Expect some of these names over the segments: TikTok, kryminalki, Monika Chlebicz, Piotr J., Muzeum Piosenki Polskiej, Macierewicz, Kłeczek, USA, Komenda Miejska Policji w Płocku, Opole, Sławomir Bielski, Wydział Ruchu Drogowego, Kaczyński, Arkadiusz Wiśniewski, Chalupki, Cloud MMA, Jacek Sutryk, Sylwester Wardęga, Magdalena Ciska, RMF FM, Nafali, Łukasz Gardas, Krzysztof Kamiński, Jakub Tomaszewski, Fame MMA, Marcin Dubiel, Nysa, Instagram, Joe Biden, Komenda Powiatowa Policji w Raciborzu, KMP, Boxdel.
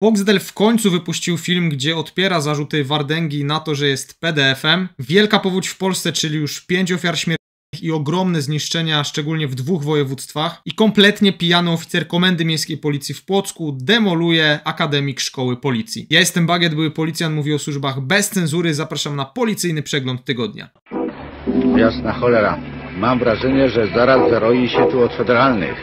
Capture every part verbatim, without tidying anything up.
Boxdel w końcu wypuścił film, gdzie odpiera zarzuty Wardęgi na to, że jest P D F-em. Wielka powódź w Polsce, czyli już pięć ofiar śmierci i ogromne zniszczenia, szczególnie w dwóch województwach, i kompletnie pijany oficer Komendy Miejskiej Policji w Płocku demoluje akademik Szkoły Policji. Ja jestem Bagiet, były policjant, mówi o służbach bez cenzury, zapraszam na policyjny przegląd tygodnia. Jasna cholera, mam wrażenie, że zaraz zaroi się tu od federalnych.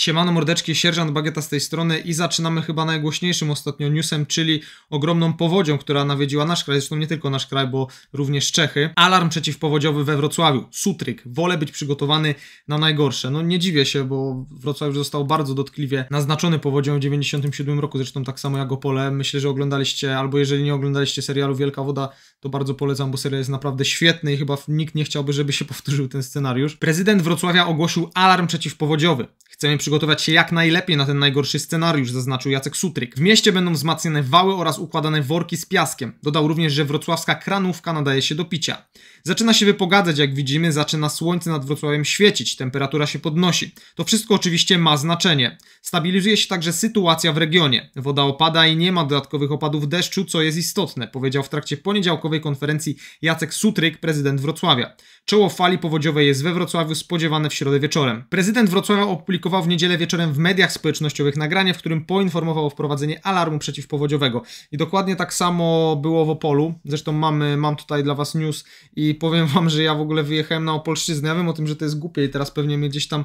Siemano mordeczki, sierżant Bagieta z tej strony i zaczynamy chyba najgłośniejszym ostatnio newsem, czyli ogromną powodzią, która nawiedziła nasz kraj, zresztą nie tylko nasz kraj, bo również Czechy. Alarm przeciwpowodziowy we Wrocławiu. Sutryk, wolę być przygotowany na najgorsze. No nie dziwię się, bo Wrocław już został bardzo dotkliwie naznaczony powodzią w dziewięćdziesiątym siódmym roku, zresztą tak samo jak Opole. Myślę, że oglądaliście, albo jeżeli nie oglądaliście serialu Wielka Woda, to bardzo polecam, bo serial jest naprawdę świetny i chyba nikt nie chciałby, żeby się powtórzył ten scenariusz. Prezydent Wrocławia ogłosił alarm przeciwpowodziowy. Chcemy przygotować się jak najlepiej na ten najgorszy scenariusz, zaznaczył Jacek Sutryk. W mieście będą wzmacniane wały oraz układane worki z piaskiem. Dodał również, że wrocławska kranówka nadaje się do picia. Zaczyna się wypogadzać, jak widzimy, zaczyna słońce nad Wrocławiem świecić, temperatura się podnosi. To wszystko oczywiście ma znaczenie. Stabilizuje się także sytuacja w regionie. Woda opada i nie ma dodatkowych opadów deszczu, co jest istotne, powiedział w trakcie poniedziałkowej konferencji Jacek Sutryk, prezydent Wrocławia. Czoło fali powodziowej jest we Wrocławiu, spodziewane w środę wieczorem. Prezydent Wrocławia opublikował w niedzielę wieczorem w mediach społecznościowych nagranie, w którym poinformował o wprowadzeniu alarmu przeciwpowodziowego. I dokładnie tak samo było w Opolu. Zresztą mamy, mam tutaj dla was news i powiem wam, że ja w ogóle wyjechałem na Opolszczyznę. Ja wiem o tym, że to jest głupie i teraz pewnie mnie gdzieś tam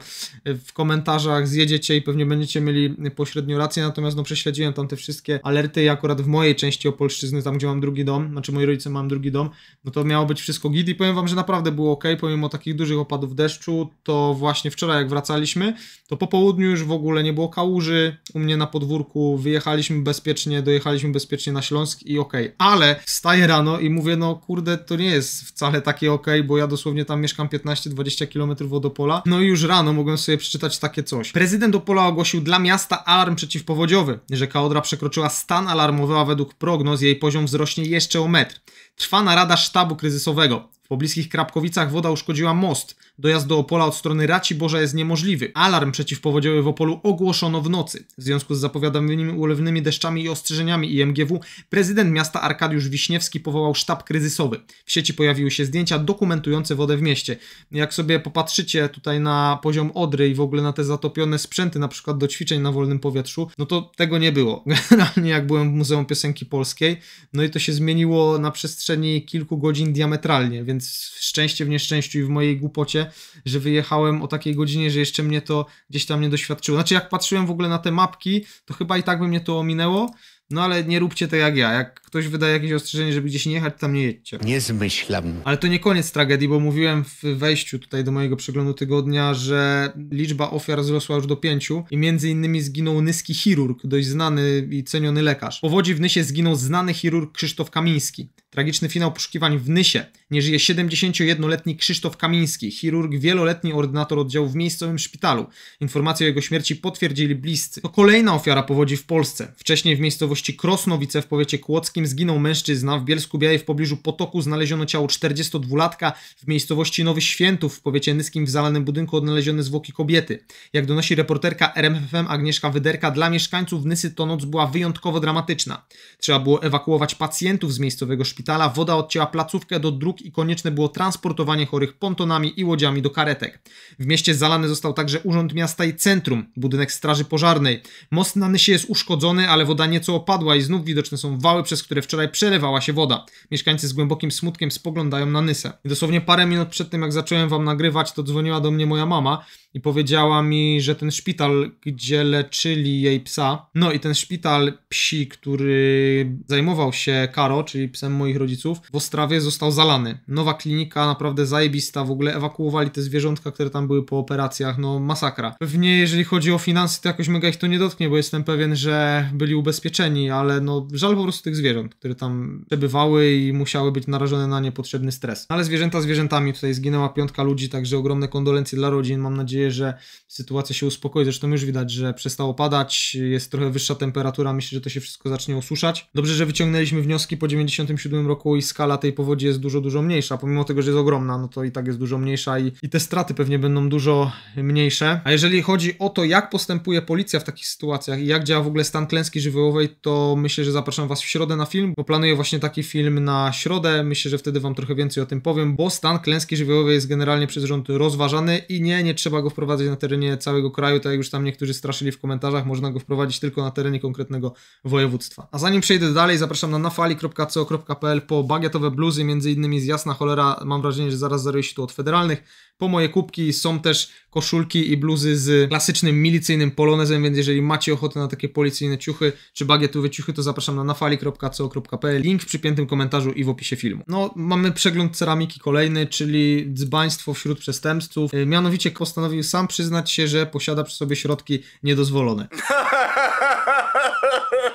w komentarzach zjedziecie i pewnie będziecie mieli pośrednio rację, natomiast no prześledziłem tam te wszystkie alerty i akurat w mojej części Opolszczyzny, tam gdzie mam drugi dom, znaczy moi rodzice mają drugi dom, no to miało być wszystko git i powiem wam, że naprawdę było ok, pomimo takich dużych opadów deszczu. To właśnie wczoraj jak wracaliśmy, to po południu już w ogóle nie było kałuży, u mnie na podwórku wyjechaliśmy bezpiecznie, dojechaliśmy bezpiecznie na Śląsk i ok, ale wstaję rano i mówię, no kurde, to nie jest wcale takie ok, bo ja dosłownie tam mieszkam piętnaście dwadzieścia kilometrów od Opola, no i już rano mogłem sobie przeczytać takie coś. Prezydent Opola ogłosił dla miasta alarm przeciwpowodziowy, rzeka Odra przekroczyła stan alarmowy, a według prognoz jej poziom wzrośnie jeszcze o metr. Trwa narada sztabu kryzysowego. W pobliskich Krapkowicach woda uszkodziła most. Dojazd do Opola od strony Raciborza jest niemożliwy. Alarm przeciwpowodziowy w Opolu ogłoszono w nocy. W związku z zapowiadanymi ulewnymi deszczami i ostrzeżeniami I M G W prezydent miasta Arkadiusz Wiśniewski powołał sztab kryzysowy. W sieci pojawiły się zdjęcia dokumentujące wodę w mieście. Jak sobie popatrzycie tutaj na poziom Odry i w ogóle na te zatopione sprzęty, na przykład do ćwiczeń na wolnym powietrzu, no to tego nie było. Generalnie jak byłem w Muzeum Piosenki Polskiej, no i to się zmieniło na przestrzeni kilku godzin diametralnie, więc Więc szczęście w nieszczęściu i w mojej głupocie, że wyjechałem o takiej godzinie, że jeszcze mnie to gdzieś tam nie doświadczyło. Znaczy jak patrzyłem w ogóle na te mapki, to chyba i tak by mnie to ominęło, no ale nie róbcie to jak ja. Jak ktoś wydaje jakieś ostrzeżenie, żeby gdzieś nie jechać, tam nie jedźcie. Nie zmyślam. Ale to nie koniec tragedii, bo mówiłem w wejściu tutaj do mojego przeglądu tygodnia, że liczba ofiar wzrosła już do pięciu i między innymi zginął nyski chirurg, dość znany i ceniony lekarz. W powodzi w Nysie zginął znany chirurg Krzysztof Kamiński. Tragiczny finał poszukiwań w Nysie. Nie żyje siedemdziesięciojednoletni Krzysztof Kamiński, chirurg, wieloletni ordynator oddziału w miejscowym szpitalu. Informacje o jego śmierci potwierdzili bliscy. To kolejna ofiara powodzi w Polsce. Wcześniej w miejscowości Krosnowice w powiecie kłodzkim zginął mężczyzna. W Bielsku-Białej w pobliżu potoku znaleziono ciało czterdziestodwulatka. W miejscowości Nowy Świętów w powiecie nyskim w zalanym budynku odnalezione zwłoki kobiety. Jak donosi reporterka R M F em Agnieszka Wyderka, dla mieszkańców Nysy to noc była wyjątkowo dramatyczna. Trzeba było ewakuować pacjentów z miejscowego szpitala. Woda odcięła placówkę do dróg i konieczne było transportowanie chorych pontonami i łodziami do karetek. W mieście zalany został także Urząd Miasta i Centrum, budynek Straży Pożarnej. Most na Nysie jest uszkodzony, ale woda nieco opadła i znów widoczne są wały, przez które wczoraj przelewała się woda. Mieszkańcy z głębokim smutkiem spoglądają na Nysę. I dosłownie parę minut przed tym, jak zacząłem wam nagrywać, to dzwoniła do mnie moja mama i powiedziała mi, że ten szpital, gdzie leczyli jej psa, no i ten szpital psi, który zajmował się Karo, czyli psem moich rodziców, w Ostrawie został zalany. Nowa klinika, naprawdę zajebista, w ogóle ewakuowali te zwierzątka, które tam były po operacjach, no masakra. Pewnie jeżeli chodzi o finanse, to jakoś mega ich to nie dotknie, bo jestem pewien, że byli ubezpieczeni, ale no żal po prostu tych zwierząt. zwierząt, które tam przebywały i musiały być narażone na niepotrzebny stres. Ale zwierzęta zwierzętami, tutaj zginęła piątka ludzi, także ogromne kondolencje dla rodzin. Mam nadzieję, że sytuacja się uspokoi, zresztą już widać, że przestało padać, jest trochę wyższa temperatura, myślę, że to się wszystko zacznie osuszać. Dobrze, że wyciągnęliśmy wnioski po dziewięćdziesiątym siódmym roku i skala tej powodzi jest dużo, dużo mniejsza, pomimo tego, że jest ogromna, no to i tak jest dużo mniejsza i, i te straty pewnie będą dużo mniejsze. A jeżeli chodzi o to, jak postępuje policja w takich sytuacjach i jak działa w ogóle stan klęski żywiołowej, to myślę, że zapraszam Was w środę na film, bo planuję właśnie taki film na środę, myślę, że wtedy Wam trochę więcej o tym powiem, bo stan klęski żywiołowej jest generalnie przez rząd rozważany i nie, nie trzeba go wprowadzać na terenie całego kraju, tak jak już tam niektórzy straszyli w komentarzach, można go wprowadzić tylko na terenie konkretnego województwa. A zanim przejdę dalej, zapraszam na nafali kropka co kropka p l po bagietowe bluzy, między innymi z Jasna Cholera, mam wrażenie, że zaraz zaruje się tu od federalnych, po moje kubki, są też koszulki i bluzy z klasycznym milicyjnym polonezem, więc jeżeli macie ochotę na takie policyjne ciuchy czy bagietowe ciuchy, to zapraszam na nafali kropka co kropka p l, link w przypiętym komentarzu i w opisie filmu. No, mamy przegląd ceramiki kolejny, czyli dzbaństwo wśród przestępców, mianowicie postanowił sam przyznać się, że posiada przy sobie środki niedozwolone.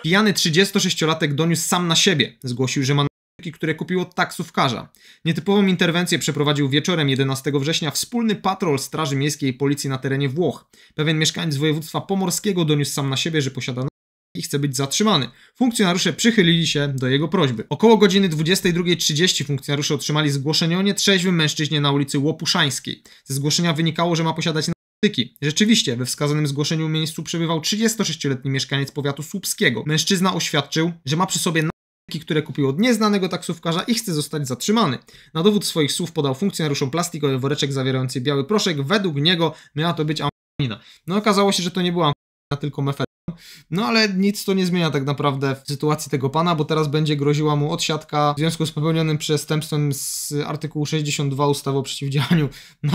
Pijany trzydziestosześciolatek doniósł sam na siebie, zgłosił, że ma które kupił od taksówkarza. Nietypową interwencję przeprowadził wieczorem jedenastego września wspólny patrol Straży Miejskiej i Policji na terenie Włoch. Pewien mieszkaniec z województwa pomorskiego doniósł sam na siebie, że posiada i chce być zatrzymany. Funkcjonariusze przychylili się do jego prośby. Około godziny dwudziestej drugiej trzydzieści funkcjonariusze otrzymali zgłoszenie o nietrzeźwym mężczyźnie na ulicy Łopuszańskiej. Ze zgłoszenia wynikało, że ma posiadać narkotyki. Rzeczywiście, we wskazanym zgłoszeniu miejscu przebywał trzydziestosześcioletni mieszkaniec powiatu słupskiego. Mężczyzna oświadczył, że ma przy sobie które kupił od nieznanego taksówkarza i chce zostać zatrzymany. Na dowód swoich słów podał funkcjonariuszom plastikowy woreczek zawierający biały proszek. Według niego miała to być amfetamina. No okazało się, że to nie była amfetamina, tylko mefetamina. No ale nic to nie zmienia tak naprawdę w sytuacji tego pana, bo teraz będzie groziła mu odsiadka w związku z popełnionym przestępstwem z artykułu sześćdziesiąt dwa ustawy o przeciwdziałaniu na.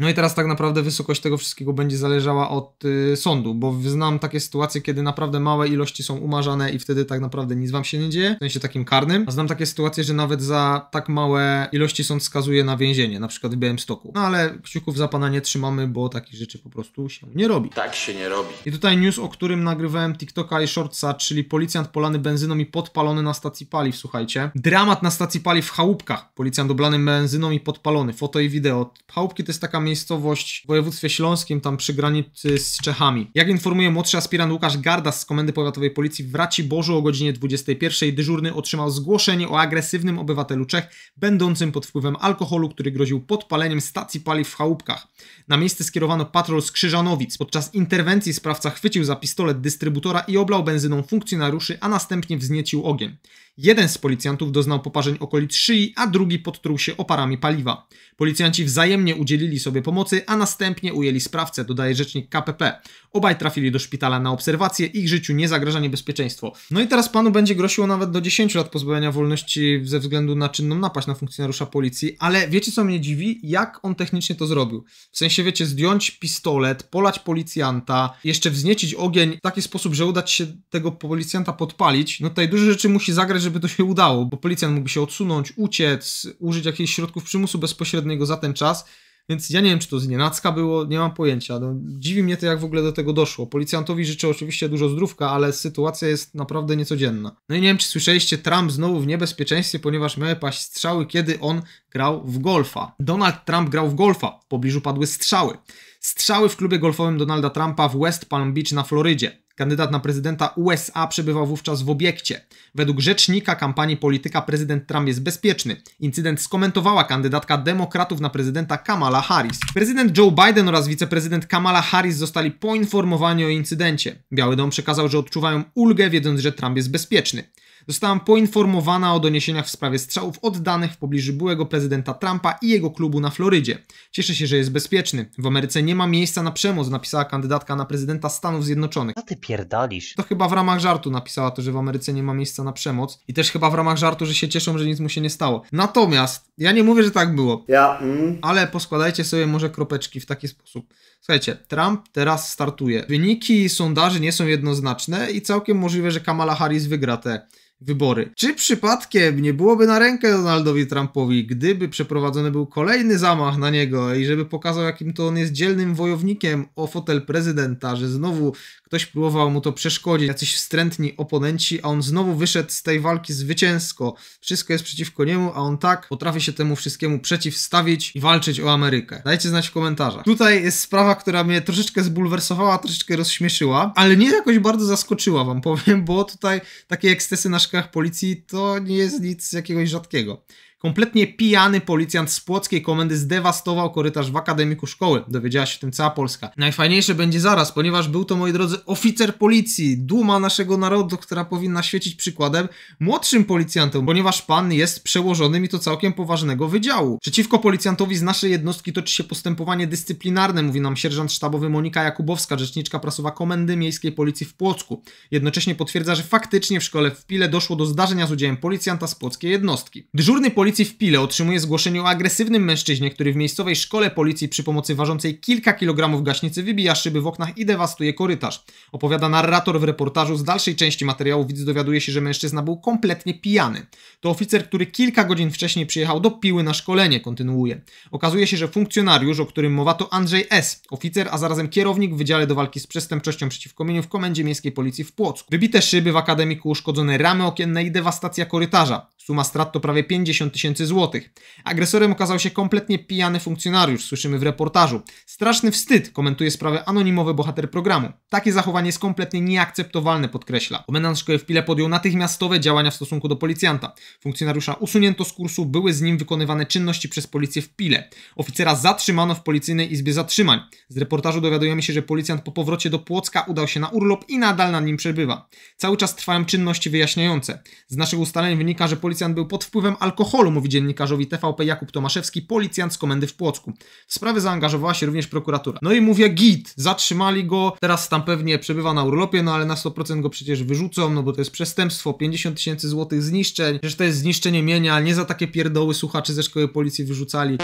No i teraz tak naprawdę wysokość tego wszystkiego będzie zależała od y, sądu, bo znam takie sytuacje, kiedy naprawdę małe ilości są umarzane i wtedy tak naprawdę nic wam się nie dzieje, w sensie takim karnym, a znam takie sytuacje, że nawet za tak małe ilości sąd skazuje na więzienie, na przykład w Białymstoku. No ale kciuków za pana nie trzymamy, bo takich rzeczy po prostu się nie robi. Tak się nie robi. I tutaj news, o którym nagrywałem TikToka i Shortsa, czyli policjant polany benzyną i podpalony na stacji paliw, słuchajcie. Dramat na stacji paliw w Chałupkach. Policjant oblany benzyną i podpalony. Foto i wideo. Chałupki to jest taka miejscowość w województwie śląskim, tam przy granicy z Czechami. Jak informuje młodszy aspirant Łukasz Gardas z Komendy Powiatowej Policji w Raciborzu o godzinie dwudziestej pierwszej dyżurny otrzymał zgłoszenie o agresywnym obywatelu Czech będącym pod wpływem alkoholu, który groził podpaleniem stacji paliw w Chałupkach. Na miejsce skierowano patrol z Krzyżanowic. Podczas interwencji sprawca chwycił za pistolet dystrybutora i oblał benzyną funkcjonariuszy, a następnie wzniecił ogień. Jeden z policjantów doznał poparzeń okolic szyi, a drugi podtruł się oparami paliwa. Policjanci wzajemnie udzielili sobie pomocy, a następnie ujęli sprawcę, dodaje rzecznik K P P. Obaj trafili do szpitala na obserwację, ich życiu nie zagraża niebezpieczeństwo. No i teraz panu będzie groziło nawet do dziesięciu lat pozbawienia wolności ze względu na czynną napaść na funkcjonariusza policji, ale wiecie co mnie dziwi? Jak on technicznie to zrobił? W sensie wiecie, zdjąć pistolet, polać policjanta, jeszcze wzniecić ogień w taki sposób, że uda się tego policjanta podpalić. No tutaj dużo rzeczy musi zagrać, żeby to się udało, bo policjant mógłby się odsunąć, uciec, użyć jakichś środków przymusu bezpośredniego za ten czas. Więc ja nie wiem, czy to z nienacka było, nie mam pojęcia. No, dziwi mnie to, jak w ogóle do tego doszło. Policjantowi życzę oczywiście dużo zdrówka, ale sytuacja jest naprawdę niecodzienna. No i nie wiem, czy słyszeliście, Trump znowu w niebezpieczeństwie, ponieważ miały paść strzały, kiedy on grał w golfa. Donald Trump grał w golfa, w pobliżu padły strzały. Strzały w klubie golfowym Donalda Trumpa w West Palm Beach na Florydzie. Kandydat na prezydenta U S A przebywał wówczas w obiekcie. Według rzecznika kampanii polityka prezydent Trump jest bezpieczny. Incydent skomentowała kandydatka demokratów na prezydenta Kamala Harris. Prezydent Joe Biden oraz wiceprezydent Kamala Harris zostali poinformowani o incydencie. Biały Dom przekazał, że odczuwają ulgę, wiedząc, że Trump jest bezpieczny. Zostałam poinformowana o doniesieniach w sprawie strzałów oddanych w pobliżu byłego prezydenta Trumpa i jego klubu na Florydzie. Cieszę się, że jest bezpieczny. W Ameryce nie ma miejsca na przemoc, napisała kandydatka na prezydenta Stanów Zjednoczonych. A ty pierdolisz. To chyba w ramach żartu napisała to, że w Ameryce nie ma miejsca na przemoc. I też chyba w ramach żartu, że się cieszą, że nic mu się nie stało. Natomiast, ja nie mówię, że tak było. Ja. Mm. Ale poskładajcie sobie może kropeczki w taki sposób. Słuchajcie, Trump teraz startuje. Wyniki sondaży nie są jednoznaczne i całkiem możliwe, że Kamala Harris wygra te wybory. Czy przypadkiem nie byłoby na rękę Donaldowi Trumpowi, gdyby przeprowadzony był kolejny zamach na niego i żeby pokazał, jakim to on jest dzielnym wojownikiem o fotel prezydenta, że znowu ktoś próbował mu to przeszkodzić, jacyś wstrętni oponenci, a on znowu wyszedł z tej walki zwycięsko. Wszystko jest przeciwko niemu, a on tak potrafi się temu wszystkiemu przeciwstawić i walczyć o Amerykę. Dajcie znać w komentarzach. Tutaj jest sprawa, która mnie troszeczkę zbulwersowała, troszeczkę rozśmieszyła, ale nie jakoś bardzo zaskoczyła, wam powiem, bo tutaj takie ekscesy na szkołach policji to nie jest nic jakiegoś rzadkiego. Kompletnie pijany policjant z płockiej komendy zdewastował korytarz w akademiku szkoły. Dowiedziała się o tym cała Polska. Najfajniejsze będzie zaraz, ponieważ był to, moi drodzy, oficer policji, duma naszego narodu, która powinna świecić przykładem młodszym policjantom, ponieważ pan jest przełożonym i to całkiem poważnego wydziału. Przeciwko policjantowi z naszej jednostki toczy się postępowanie dyscyplinarne, mówi nam sierżant sztabowy Monika Jakubowska, rzeczniczka prasowa Komendy Miejskiej Policji w Płocku. Jednocześnie potwierdza, że faktycznie w szkole w Pile doszło do zdarzenia z udziałem policjanta z płockiej jednostki. Dyżurny polic w Pile otrzymuje zgłoszenie o agresywnym mężczyźnie, który w miejscowej szkole policji przy pomocy ważącej kilka kilogramów gaśnicy wybija szyby w oknach i dewastuje korytarz. Opowiada narrator w reportażu. Z dalszej części materiału widz dowiaduje się, że mężczyzna był kompletnie pijany. To oficer, który kilka godzin wcześniej przyjechał do Piły na szkolenie, kontynuuje. Okazuje się, że funkcjonariusz, o którym mowa, to Andrzej S, oficer, a zarazem kierownik w Wydziale do Walki z Przestępczością Przeciwko Mieniu w Komendzie Miejskiej Policji w Płocku. Wybite szyby w akademiku, uszkodzone ramy okienne i dewastacja korytarza. Suma strat to prawie pięćdziesiąt tysięcy złotych. Agresorem okazał się kompletnie pijany funkcjonariusz, słyszymy w reportażu. Straszny wstyd, komentuje sprawę anonimowy bohater programu. Takie zachowanie jest kompletnie nieakceptowalne, podkreśla. Komendant szkoły w Pile podjął natychmiastowe działania w stosunku do policjanta. Funkcjonariusza usunięto z kursu, były z nim wykonywane czynności przez policję w Pile. Oficera zatrzymano w policyjnej izbie zatrzymań. Z reportażu dowiadujemy się, że policjant po powrocie do Płocka udał się na urlop i nadal na nim przebywa. Cały czas trwają czynności wyjaśniające. Z naszych ustaleń wynika, że policjant był pod wpływem alkoholu, mówi dziennikarzowi T V P Jakub Tomaszewski, policjant z komendy w Płocku. W sprawę zaangażowała się również prokuratura. No i mówię, git, zatrzymali go, teraz tam pewnie przebywa na urlopie, no ale na sto procent go przecież wyrzucą, no bo to jest przestępstwo, pięćdziesiąt tysięcy złotych zniszczeń, przecież to jest zniszczenie mienia, nie za takie pierdoły słuchaczy ze szkoły policji wyrzucali.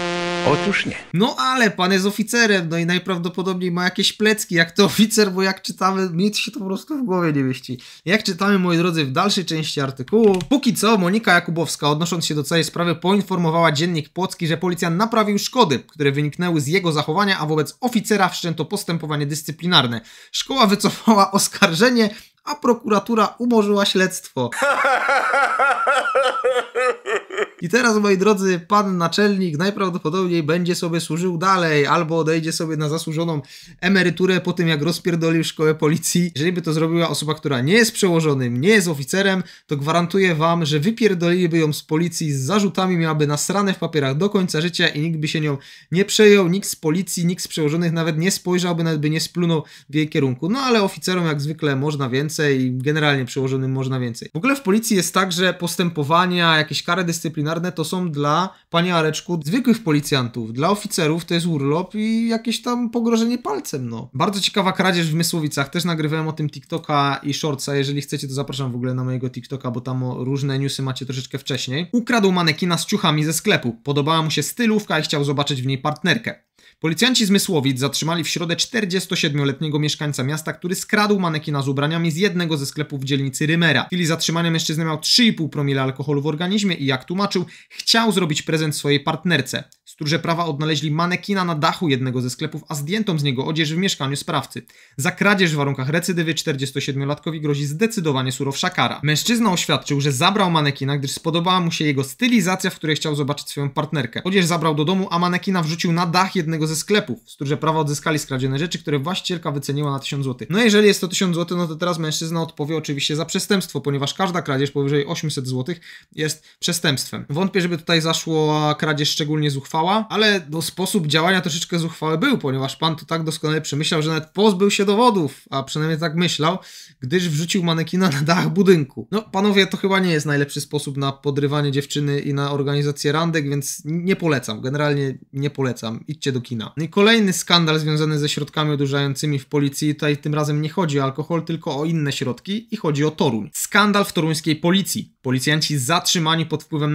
Otóż nie. No ale pan jest oficerem, no i najprawdopodobniej ma jakieś plecki, jak to oficer, bo jak czytamy, nic się to po prostu w głowie nie mieści. Jak czytamy, moi drodzy, w dalszej części artykułu, póki co Monika Jakubowska, odnosząc się do całej sprawy, poinformowała dziennik płocki, że policjant naprawił szkody, które wyniknęły z jego zachowania, a wobec oficera wszczęto postępowanie dyscyplinarne. Szkoła wycofała oskarżenie, a prokuratura umorzyła śledztwo. I teraz, moi drodzy, pan naczelnik najprawdopodobniej będzie sobie służył dalej, albo odejdzie sobie na zasłużoną emeryturę po tym, jak rozpierdolił szkołę policji. Jeżeli by to zrobiła osoba, która nie jest przełożonym, nie jest oficerem, to gwarantuję wam, że wypierdoliliby ją z policji z zarzutami, miałaby nasrane w papierach do końca życia i nikt by się nią nie przejął, nikt z policji, nikt z przełożonych nawet nie spojrzałby, nawet by nie splunął w jej kierunku. No ale oficerom jak zwykle można więcej i generalnie przełożonym można więcej. W ogóle w policji jest tak, że postępowania, jakieś kary dyscyplinarne to są dla, panie Areczku, zwykłych policjantów. Dla oficerów to jest urlop i jakieś tam pogrożenie palcem, no. Bardzo ciekawa kradzież w Mysłowicach. Też nagrywałem o tym TikToka i shortsa. Jeżeli chcecie, to zapraszam w ogóle na mojego TikToka, bo tam różne newsy macie troszeczkę wcześniej. Ukradł manekina z ciuchami ze sklepu. Podobała mu się stylówka i chciał zobaczyć w niej partnerkę. Policjanci z Mysłowic zatrzymali w środę czterdziestosiedmioletniego mieszkańca miasta, który skradł manekina z ubraniami z jednego ze sklepów w dzielnicy Rymera. W chwili zatrzymania mężczyzna miał trzy i pół promila alkoholu w organizmie i, jak tłumaczył, chciał zrobić prezent swojej partnerce. Stróże prawa odnaleźli manekina na dachu jednego ze sklepów, a zdjętą z niego odzież w mieszkaniu sprawcy. Za kradzież w warunkach recydywy czterdziestosiedmiolatkowi grozi zdecydowanie surowsza kara. Mężczyzna oświadczył, że zabrał manekina, gdyż spodobała mu się jego stylizacja, w której chciał zobaczyć swoją partnerkę. Odzież zabrał do domu, a manekina wrzucił na dach jednego ze sklepów. Stróże prawa odzyskali skradzione rzeczy, które właścicielka wyceniła na tysiąc złotych. No jeżeli jest to tysiąc złotych, no to teraz mężczyzna odpowie oczywiście za przestępstwo, ponieważ każda kradzież powyżej osiemset złotych jest przestępstwem. Wątpię, żeby tutaj zaszło kradzież szczególnie zuchwała, ale no, sposób działania troszeczkę zuchwały był, ponieważ pan to tak doskonale przemyślał, że nawet pozbył się dowodów, a przynajmniej tak myślał, gdyż wrzucił manekina na dach budynku. No panowie, to chyba nie jest najlepszy sposób na podrywanie dziewczyny i na organizację randek, więc nie polecam, generalnie nie polecam, idźcie do kina. I kolejny skandal związany ze środkami odurzającymi w policji. Tutaj tym razem nie chodzi o alkohol, tylko o inne środki i chodzi o Toruń. Skandal w toruńskiej policji. Policjanci zatrzymani pod wpływem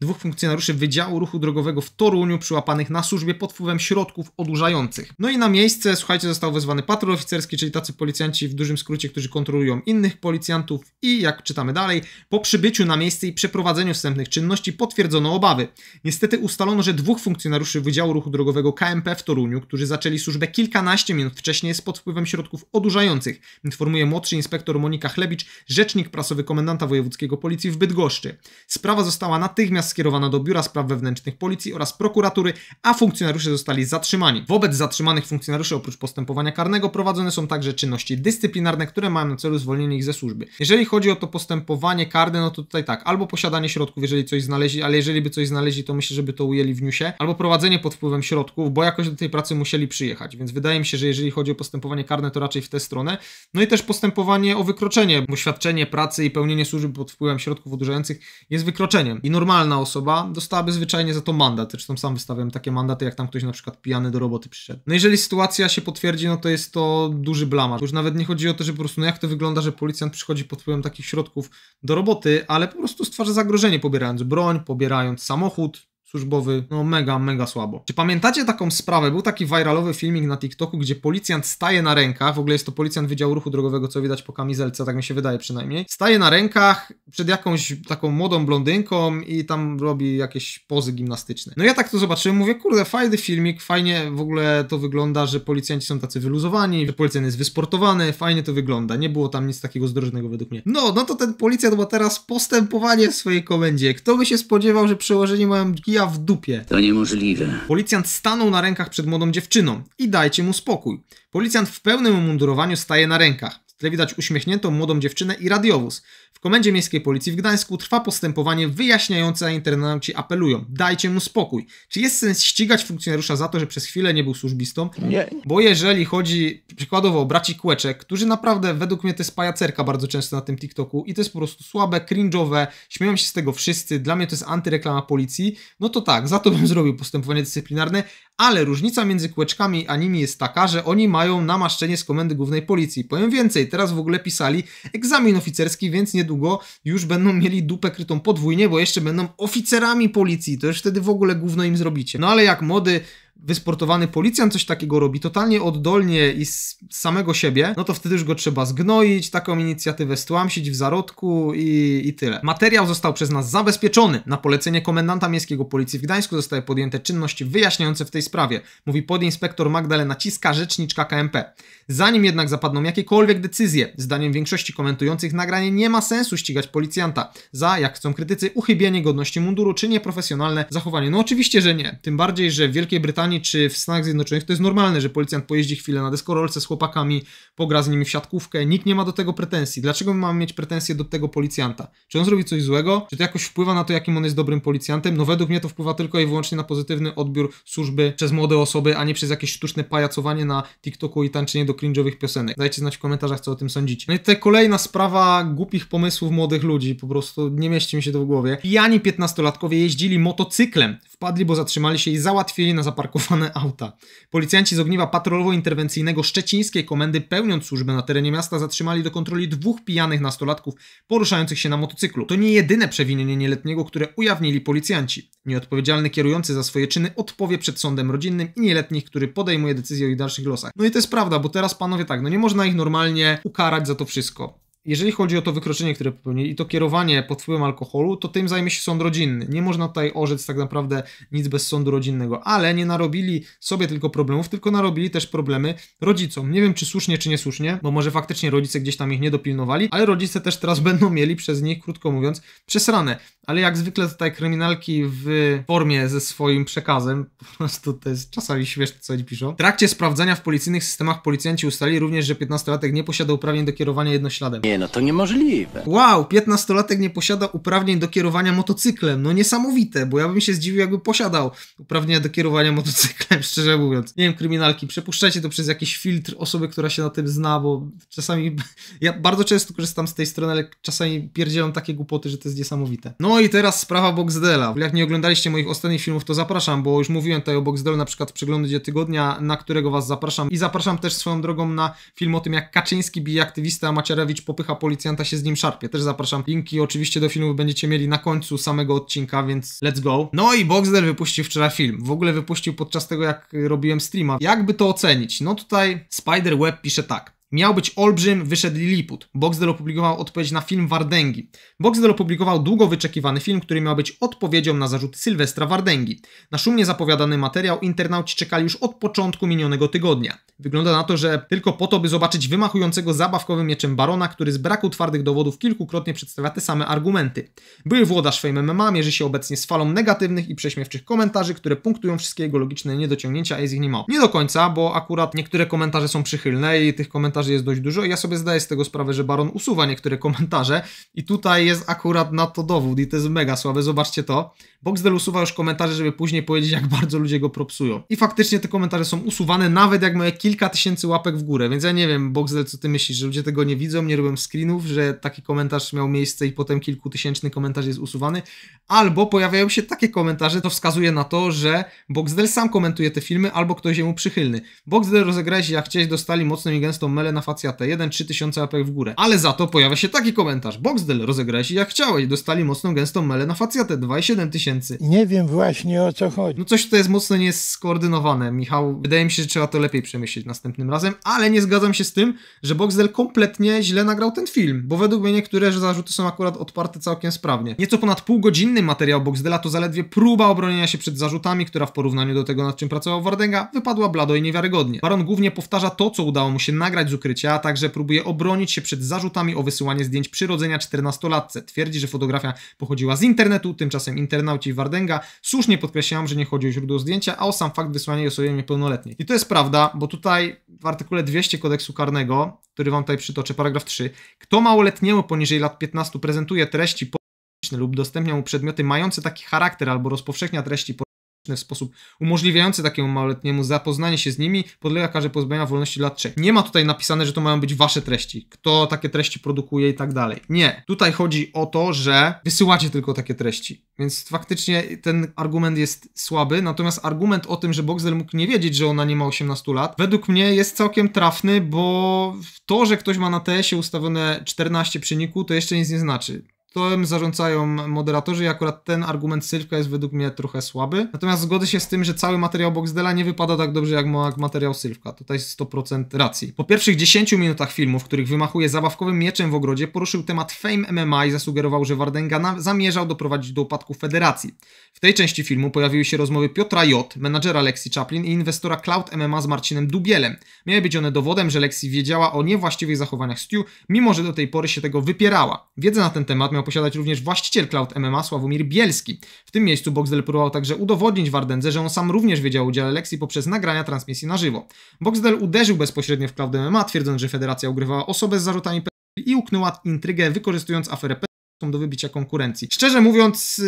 dwóch funkcjonariuszy Wydziału Ruchu Drogowego w Toruniu przyłapanych na służbie pod wpływem środków odurzających. No i na miejsce, słuchajcie, został wezwany patrol oficerski, czyli tacy policjanci w dużym skrócie, którzy kontrolują innych policjantów i, jak czytamy dalej, po przybyciu na miejsce i przeprowadzeniu wstępnych czynności potwierdzono obawy. Niestety ustalono, że dwóch funkcjonariuszy Wydziału Ruchu Drogowego K M P w Toruniu, którzy zaczęli służbę kilkanaście minut wcześniej, jest pod wpływem środków odurzających, informuje młodszy inspektor Monika Chlebicz, rzecznik prasowy komendanta wojewódzkiego Policji w Bydgoszczy. Sprawa została natychmiast skierowana do Biura Spraw Wewnętrznych Policji oraz prokuratury, a funkcjonariusze zostali zatrzymani. Wobec zatrzymanych funkcjonariuszy oprócz postępowania karnego prowadzone są także czynności dyscyplinarne, które mają na celu zwolnienie ich ze służby. Jeżeli chodzi o to postępowanie karne, no to tutaj tak, albo posiadanie środków, jeżeli coś znaleźli, ale jeżeli by coś znaleźli, to myślę, żeby to ujęli w newsie, albo prowadzenie pod wpływem środków, bo jakoś do tej pracy musieli przyjechać, więc wydaje mi się, że jeżeli chodzi o postępowanie karne, to raczej w tę stronę. No i też postępowanie o wykroczenie, bo świadczenie pracy i pełnienie służby pod wpływem środków odurzających jest wykroczeniem i normalna osoba dostałaby zwyczajnie za to mandat. Zresztą sam wystawiam takie mandaty, jak tam ktoś na przykład pijany do roboty przyszedł. No jeżeli sytuacja się potwierdzi, no to jest to duży blamaż. Już nawet nie chodzi o to, że po prostu no jak to wygląda, że policjant przychodzi pod wpływem takich środków do roboty, ale po prostu stwarza zagrożenie, pobierając broń, pobierając samochód służbowy, no mega, mega słabo. Czy pamiętacie taką sprawę? Był taki viralowy filmik na TikToku, gdzie policjant staje na rękach, w ogóle jest to policjant Wydziału Ruchu Drogowego, co widać po kamizelce, tak mi się wydaje przynajmniej, staje na rękach przed jakąś taką młodą blondynką i tam robi jakieś pozy gimnastyczne. No ja tak to zobaczyłem, mówię, kurde, fajny filmik, fajnie w ogóle to wygląda, że policjanci są tacy wyluzowani, że policjant jest wysportowany, fajnie to wygląda, nie było tam nic takiego zdrożnego według mnie. No, no to ten policjant ma teraz postępowanie w swojej komendzie. Kto by się spodziewał, że przełożeni mają w dupie. To niemożliwe. Policjant stanął na rękach przed młodą dziewczyną i dajcie mu spokój. Policjant w pełnym umundurowaniu staje na rękach. W tle widać uśmiechniętą młodą dziewczynę i radiowóz. W Komendzie Miejskiej Policji w Gdańsku trwa postępowanie wyjaśniające, a internauci apelują. Dajcie mu spokój. Czy jest sens ścigać funkcjonariusza za to, że przez chwilę nie był służbistą? Nie. Bo jeżeli chodzi przykładowo o braci Kłeczek, którzy naprawdę według mnie to jest pajacerka bardzo często na tym TikToku i to jest po prostu słabe, cringe'owe, śmieją się z tego wszyscy, dla mnie to jest antyreklama policji, no to tak, za to bym zrobił postępowanie dyscyplinarne, ale różnica między Kłeczkami a nimi jest taka, że oni mają namaszczenie z Komendy Głównej Policji. Powiem więcej, teraz w ogóle pisali egzamin oficerski, więc nie długo już będą mieli dupę krytą podwójnie, bo jeszcze będą oficerami policji, to już wtedy w ogóle gówno im zrobicie. No ale jak młody, wysportowany policjant coś takiego robi totalnie oddolnie i z samego siebie, no to wtedy już go trzeba zgnoić, taką inicjatywę stłamsić w zarodku i, i tyle. Materiał został przez nas zabezpieczony. Na polecenie komendanta miejskiego policji w Gdańsku zostały podjęte czynności wyjaśniające w tej sprawie, mówi podinspektor Magdalena Ciska, rzeczniczka K M P. Zanim jednak zapadną jakiekolwiek decyzje, zdaniem większości komentujących nagranie nie ma sensu ścigać policjanta za, jak chcą krytycy, uchybienie godności munduru czy nieprofesjonalne zachowanie. No oczywiście, że nie. Tym bardziej, że w Wielkiej Brytanii czy w Stanach Zjednoczonych to jest normalne, że policjant pojeździ chwilę na deskorolce z chłopakami, pogra z nimi w siatkówkę, nikt nie ma do tego pretensji. Dlaczego my mamy mieć pretensje do tego policjanta? Czy on zrobi coś złego? Czy to jakoś wpływa na to, jakim on jest dobrym policjantem? No według mnie to wpływa tylko i wyłącznie na pozytywny odbiór służby przez młode osoby, a nie przez jakieś sztuczne pajacowanie na TikToku i tańczenie do cringe'owych piosenek. Dajcie znać w komentarzach, co o tym sądzicie. No i tutaj kolejna sprawa głupich pomysłów młodych ludzi, po prostu nie mieści mi się to w głowie. Pijani piętnastolatkowie jeździli motocyklem, wpadli, bo zatrzymali się i załatwili na zaparkowanie auta. Policjanci z ogniwa patrolowo-interwencyjnego szczecińskiej komendy pełniąc służbę na terenie miasta zatrzymali do kontroli dwóch pijanych nastolatków poruszających się na motocyklu. To nie jedyne przewinienie nieletniego, które ujawnili policjanci. Nieodpowiedzialny kierujący za swoje czyny odpowie przed sądem rodzinnym i nieletnich, który podejmuje decyzję o ich dalszych losach. No i to jest prawda, bo teraz panowie tak, no nie można ich normalnie ukarać za to wszystko. Jeżeli chodzi o to wykroczenie, które popełnili i to kierowanie pod wpływem alkoholu, to tym zajmie się sąd rodzinny. Nie można tutaj orzec tak naprawdę nic bez sądu rodzinnego, ale nie narobili sobie tylko problemów, tylko narobili też problemy rodzicom. Nie wiem, czy słusznie, czy niesłusznie, bo może faktycznie rodzice gdzieś tam ich nie dopilnowali, ale rodzice też teraz będą mieli przez nich, krótko mówiąc, przesrane. Ale jak zwykle tutaj kryminalki w formie ze swoim przekazem, po prostu to jest czasami śmieszne, co oni piszą. W trakcie sprawdzania w policyjnych systemach policjanci ustalili również, że piętnastolatek nie posiada uprawnień do kierowania jednośladem. Nie, no to niemożliwe. Wow, piętnastolatek nie posiada uprawnień do kierowania motocyklem. No niesamowite, bo ja bym się zdziwił, jakby posiadał uprawnienia do kierowania motocyklem, szczerze mówiąc. Nie wiem, kryminalki, przepuszczajcie to przez jakiś filtr osoby, która się na tym zna, bo czasami... Ja bardzo często korzystam z tej strony, ale czasami pierdzielam takie głupoty, że to jest niesamowite. No i teraz sprawa Boxdela. Jak nie oglądaliście moich ostatnich filmów, to zapraszam, bo już mówiłem tutaj o Boxdelu, na przykład w przeglądzie tygodnia, na którego was zapraszam. I zapraszam też swoją drogą na film o tym, jak Kaczyński bije aktywistę Macierewicz po popycha policjanta, się z nim szarpie. Też zapraszam. Linki oczywiście do filmów będziecie mieli na końcu samego odcinka, więc let's go. No i Boxer wypuścił wczoraj film. W ogóle wypuścił podczas tego, jak robiłem streama. Jakby to ocenić? No tutaj Spiderweb pisze tak. Miał być olbrzym, wyszedł Liliput. Boxdel opublikował odpowiedź na film Wardęgi. Boxdel opublikował długo wyczekiwany film, który miał być odpowiedzią na zarzuty Sylwestra Wardęgi. Na szumnie zapowiadany materiał internauci czekali już od początku minionego tygodnia. Wygląda na to, że tylko po to, by zobaczyć wymachującego zabawkowym mieczem barona, który z braku twardych dowodów kilkukrotnie przedstawia te same argumenty. Były włodarz Fame M M A mierzy się obecnie z falą negatywnych i prześmiewczych komentarzy, które punktują wszystkie jego logiczne niedociągnięcia, a jest ich niemało. Nie do końca, bo akurat niektóre komentarze są przychylne i tych komentarzy jest dość dużo i ja sobie zdaję z tego sprawę, że Baron usuwa niektóre komentarze i tutaj jest akurat na to dowód i to jest mega słabe, zobaczcie to. Boxdel usuwa już komentarze, żeby później powiedzieć, jak bardzo ludzie go propsują. I faktycznie te komentarze są usuwane, nawet jak mają kilka tysięcy łapek w górę, więc ja nie wiem, Boxdel, co ty myślisz, że ludzie tego nie widzą, nie robią screenów, że taki komentarz miał miejsce i potem kilkutysięczny komentarz jest usuwany, albo pojawiają się takie komentarze, to wskazuje na to, że Boxdel sam komentuje te filmy, albo ktoś jemu przychylny. Boxdel rozegrał się, jak chcieć, dostali mocną i gęstą melę na facjatę, jeden trzy tysiące łapek w górę. Ale za to pojawia się taki komentarz. Boxdel, rozegraj się jak chciałeś, dostali mocną, gęstą melę na facjatę, dwadzieścia siedem tysięcy. Nie wiem właśnie, o co chodzi. No coś tutaj jest mocno nieskoordynowane, Michał. Wydaje mi się, że trzeba to lepiej przemyśleć następnym razem, ale nie zgadzam się z tym, że Boxdel kompletnie źle nagrał ten film, bo według mnie niektóre zarzuty są akurat odparte całkiem sprawnie. Nieco ponad półgodzinny materiał Boxdela to zaledwie próba obronienia się przed zarzutami, która w porównaniu do tego, nad czym pracował Wardęga, wypadła blado i niewiarygodnie. Baron głównie powtarza to, co udało mu się nagrać z ukrycia, a także próbuje obronić się przed zarzutami o wysyłanie zdjęć przyrodzenia czternastolatce. Twierdzi, że fotografia pochodziła z internetu, tymczasem internauci i Wardęga słusznie podkreślają, że nie chodzi o źródło zdjęcia, a o sam fakt wysłania jej osobie niepełnoletniej. I to jest prawda, bo tutaj w artykule dwieście kodeksu karnego, który wam tutaj przytoczę, paragraf trzy, kto małoletniemu poniżej lat piętnastu prezentuje treści pornograficzne lub udostępnia mu przedmioty mające taki charakter albo rozpowszechnia treści pornograficzne w sposób umożliwiający takiemu małoletniemu zapoznanie się z nimi, podlega karze pozbawienia wolności lat trzech. Nie ma tutaj napisane, że to mają być wasze treści, kto takie treści produkuje i tak dalej. Nie. Tutaj chodzi o to, że wysyłacie tylko takie treści. Więc faktycznie ten argument jest słaby, natomiast argument o tym, że Boxdel mógł nie wiedzieć, że ona nie ma osiemnastu lat, według mnie jest całkiem trafny, bo to, że ktoś ma na T S-ie ustawione czternaście przy niku, to jeszcze nic nie znaczy. To zarządzają moderatorzy i akurat ten argument Sylwka jest według mnie trochę słaby. Natomiast zgodzę się z tym, że cały materiał Boxdela nie wypada tak dobrze jak materiał Sylwka. Tutaj sto procent racji. Po pierwszych dziesięciu minutach filmu, w których wymachuje zabawkowym mieczem w ogrodzie, poruszył temat Fame M M A i zasugerował, że Wardęga zamierzał doprowadzić do upadku federacji. W tej części filmu pojawiły się rozmowy Piotra J., menadżera Lexi Chaplin i inwestora Cloud M M A z Marcinem Dubielem. Miały być one dowodem, że Lexi wiedziała o niewłaściwych zachowaniach Stu, mimo że do tej pory się tego wypierała. Wiedzę na ten temat miał posiadać również właściciel Cloud M M A Sławomir Bielski. W tym miejscu Boxdel próbował także udowodnić Wardędze, że on sam również wiedział o udziale Lexi poprzez nagrania transmisji na żywo. Boxdel uderzył bezpośrednio w Cloud M M A, twierdząc, że federacja ugrywała osobę z zarzutami pedofilii i uknęła intrygę, wykorzystując aferę do wybicia konkurencji. Szczerze mówiąc,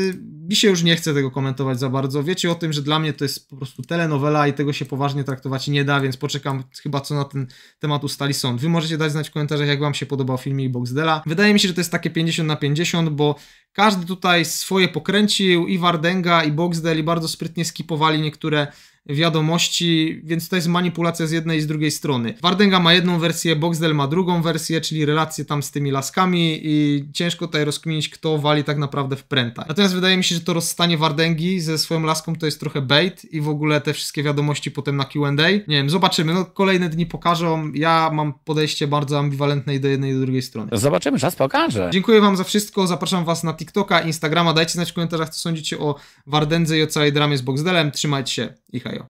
mi się już nie chce tego komentować za bardzo. Wiecie o tym, że dla mnie to jest po prostu telenowela i tego się poważnie traktować nie da, więc poczekam chyba, co na ten temat ustali sąd. Wy możecie dać znać w komentarzach, jak wam się podobał filmik Boxdela. Wydaje mi się, że to jest takie pięćdziesiąt na pięćdziesiąt, bo każdy tutaj swoje pokręcił, i Wardęga, i Boxdel, i bardzo sprytnie skipowali niektóre wiadomości, więc to jest manipulacja z jednej i z drugiej strony. Wardęga ma jedną wersję, Boxdel ma drugą wersję, czyli relacje tam z tymi laskami i ciężko tutaj rozkminić, kto wali tak naprawdę w pręta. Natomiast wydaje mi się, że to rozstanie Wardęgi ze swoją laską to jest trochę bait i w ogóle te wszystkie wiadomości potem na Q and A. Nie wiem, zobaczymy, no kolejne dni pokażą. Ja mam podejście bardzo ambiwalentne i do jednej i do drugiej strony. Zobaczymy, czas pokaże. Dziękuję wam za wszystko, zapraszam was na TikToka, Instagrama, dajcie znać w komentarzach, co sądzicie o Wardędze i o całej dramie z Boxdelem. Trzymajcie się i hejo.